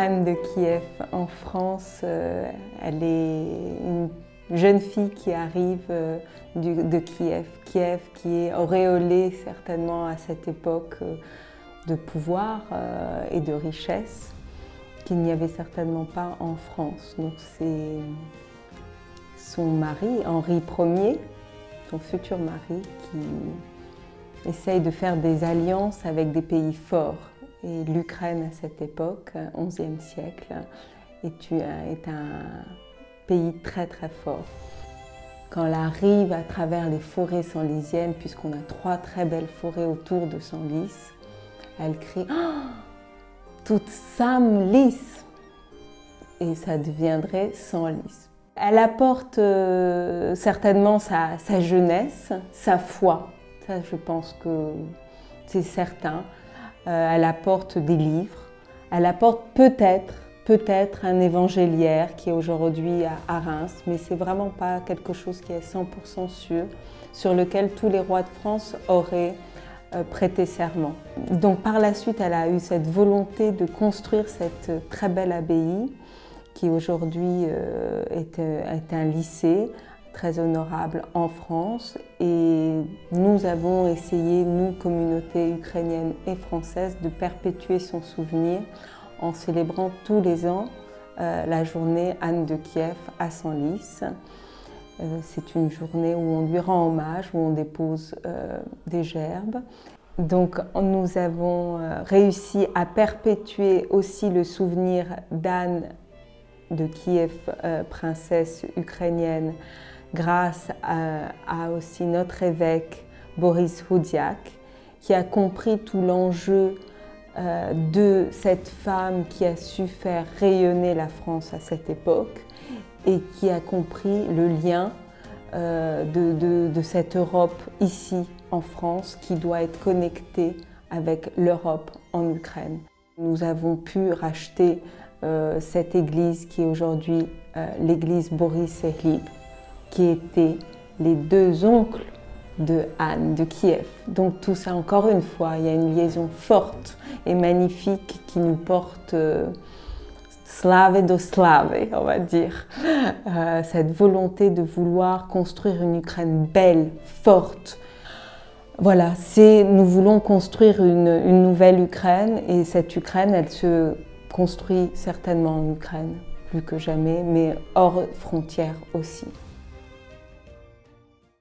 Anne de Kiev en France, elle est une jeune fille qui arrive de Kiev. Kiev qui est auréolée certainement à cette époque de pouvoir et de richesse qu'il n'y avait certainement pas en France. Donc c'est son mari, Henri Ier, son futur mari, qui essaye de faire des alliances avec des pays forts. Et l'Ukraine à cette époque, 11e siècle, est un pays très très fort. Quand elle arrive à travers les forêts senlisiennes, puisqu'on a trois très belles forêts autour de Senlis, elle crie oh, « toute Senlis !» et ça deviendrait Senlis. Elle apporte certainement sa jeunesse, sa foi, ça je pense que c'est certain. Elle apporte des livres, elle apporte peut-être un évangéliaire qui est aujourd'hui à Reims, mais c'est vraiment pas quelque chose qui est 100% sûr, sur lequel tous les rois de France auraient prêté serment. Donc par la suite, elle a eu cette volonté de construire cette très belle abbaye, qui aujourd'hui est un lycée très honorable en France, et nous avons essayé, nous, communautés ukrainiennes et françaises, de perpétuer son souvenir en célébrant tous les ans la journée Anne de Kiev à Senlis. C'est une journée où on lui rend hommage, où on dépose des gerbes. Donc nous avons réussi à perpétuer aussi le souvenir d'Anne de Kiev, princesse ukrainienne, grâce à aussi notre évêque Boris Houdiak, qui a compris tout l'enjeu de cette femme qui a su faire rayonner la France à cette époque et qui a compris le lien de cette Europe ici en France qui doit être connectée avec l'Europe en Ukraine. Nous avons pu racheter cette église qui est aujourd'hui l'église Boris et Hlib, qui étaient les deux oncles de Anne de Kiev. Donc tout ça, encore une fois, il y a une liaison forte et magnifique qui nous porte slave do slave, on va dire. Cette volonté de vouloir construire une Ukraine belle, forte. Voilà, nous voulons construire une nouvelle Ukraine, et cette Ukraine, elle se construit certainement en Ukraine, plus que jamais, mais hors frontières aussi.